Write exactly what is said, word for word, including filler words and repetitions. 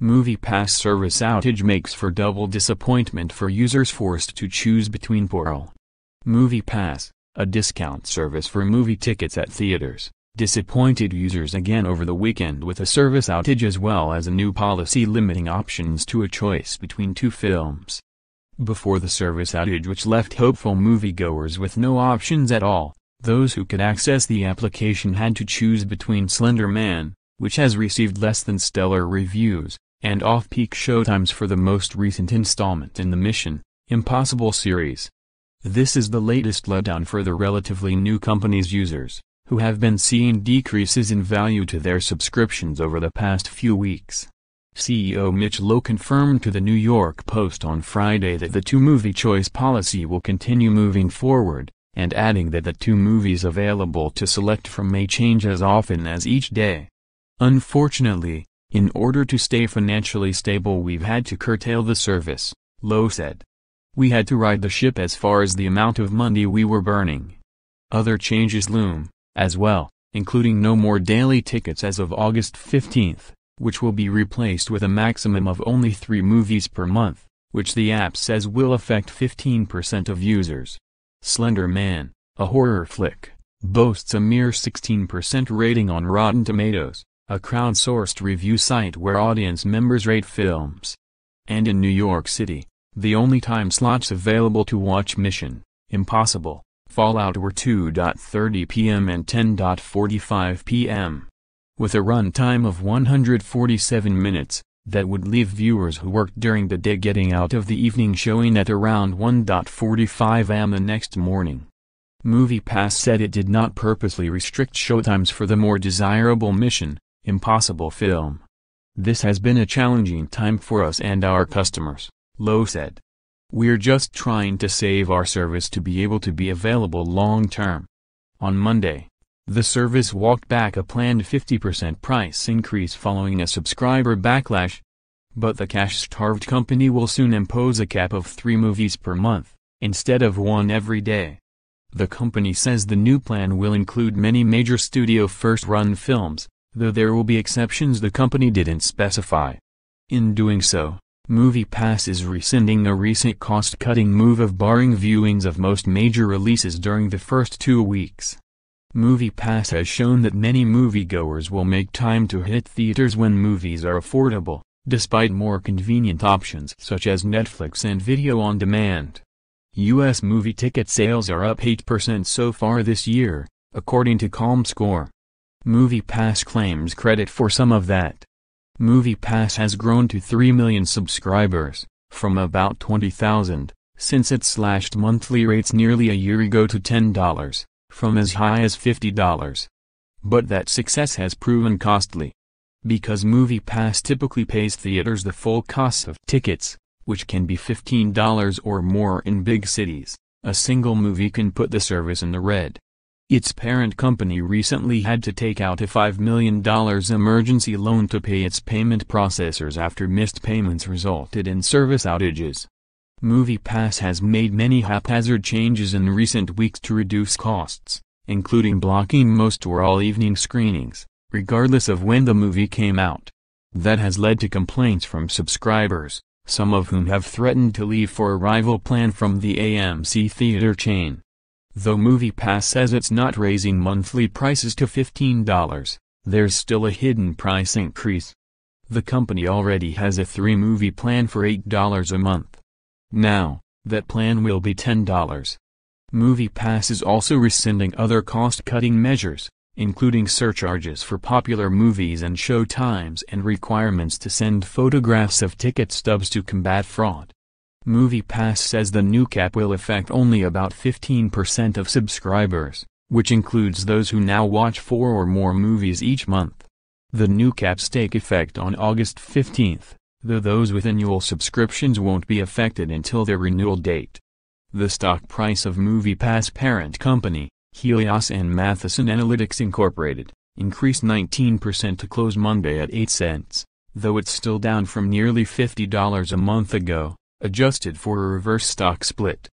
MoviePass service outage makes for double disappointment for users forced to choose between P O R L. MoviePass, a discount service for movie tickets at theaters, disappointed users again over the weekend with a service outage as well as a new policy limiting options to a choice between two films. Before the service outage, which left hopeful moviegoers with no options at all, those who could access the application had to choose between Slender Man, which has received less than stellar reviews, and off-peak showtimes for the most recent installment in the Mission: Impossible series. This is the latest letdown for the relatively new company's users, who have been seeing decreases in value to their subscriptions over the past few weeks. C E O Mitch Lowe confirmed to the New York Post on Friday that the two-movie choice policy will continue moving forward, and adding that the two movies available to select from may change as often as each day. "Unfortunately, in order to stay financially stable, we've had to curtail the service," Lowe said. "We had to ride the ship as far as the amount of money we were burning." Other changes loom, as well, including no more daily tickets as of August fifteenth, which will be replaced with a maximum of only three movies per month, which the app says will affect fifteen percent of users. Slender Man, a horror flick, boasts a mere sixteen percent rating on Rotten Tomatoes, a crowdsourced review site where audience members rate films. And in New York City, the only time slots available to watch Mission: Impossible: Fallout were two thirty p m and ten forty-five p m With a runtime of one hundred forty-seven minutes, that would leave viewers who worked during the day getting out of the evening showing at around one forty-five a m the next morning. MoviePass said it did not purposely restrict showtimes for the more desirable Mission: Impossible film. "This has been a challenging time for us and our customers," Lowe said. "We're just trying to save our service to be able to be available long term." On Monday, the service walked back a planned fifty percent price increase following a subscriber backlash. But the cash-starved company will soon impose a cap of three movies per month, instead of one every day. The company says the new plan will include many major studio first-run films, though there will be exceptions the company didn't specify. In doing so, MoviePass is rescinding a recent cost-cutting move of barring viewings of most major releases during the first two weeks. MoviePass has shown that many moviegoers will make time to hit theaters when movies are affordable, despite more convenient options such as Netflix and video on demand. U S movie ticket sales are up eight percent so far this year, according to Comscore. MoviePass claims credit for some of that. MoviePass has grown to three million subscribers, from about twenty thousand, since it slashed monthly rates nearly a year ago to ten dollars, from as high as fifty dollars. But that success has proven costly. Because MoviePass typically pays theaters the full cost of tickets, which can be fifteen dollars or more in big cities, a single movie can put the service in the red. Its parent company recently had to take out a five million dollars emergency loan to pay its payment processors after missed payments resulted in service outages. MoviePass has made many haphazard changes in recent weeks to reduce costs, including blocking most or all evening screenings, regardless of when the movie came out. That has led to complaints from subscribers, some of whom have threatened to leave for a rival plan from the A M C theater chain. Though MoviePass says it's not raising monthly prices to fifteen dollars, there's still a hidden price increase. The company already has a three-movie plan for eight dollars a month. Now, that plan will be ten dollars. MoviePass is also rescinding other cost-cutting measures, including surcharges for popular movies and show times and requirements to send photographs of ticket stubs to combat fraud. MoviePass says the new cap will affect only about fifteen percent of subscribers, which includes those who now watch four or more movies each month. The new caps take effect on August fifteenth, though those with annual subscriptions won't be affected until their renewal date. The stock price of MoviePass parent company, Helios and Matheson Analytics Incorporated, increased nineteen percent to close Monday at eight cents, though it's still down from nearly fifty dollars a month ago, adjusted for a reverse stock split.